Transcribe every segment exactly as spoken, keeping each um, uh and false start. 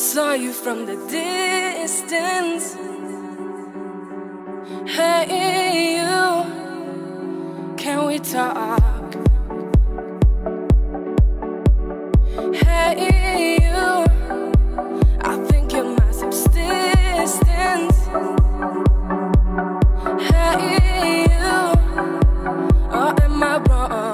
Saw you from the distance. Hey, you, can we talk? Hey, you, I think you're my subsistence. Hey, you, or am I wrong?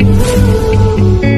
Thank you.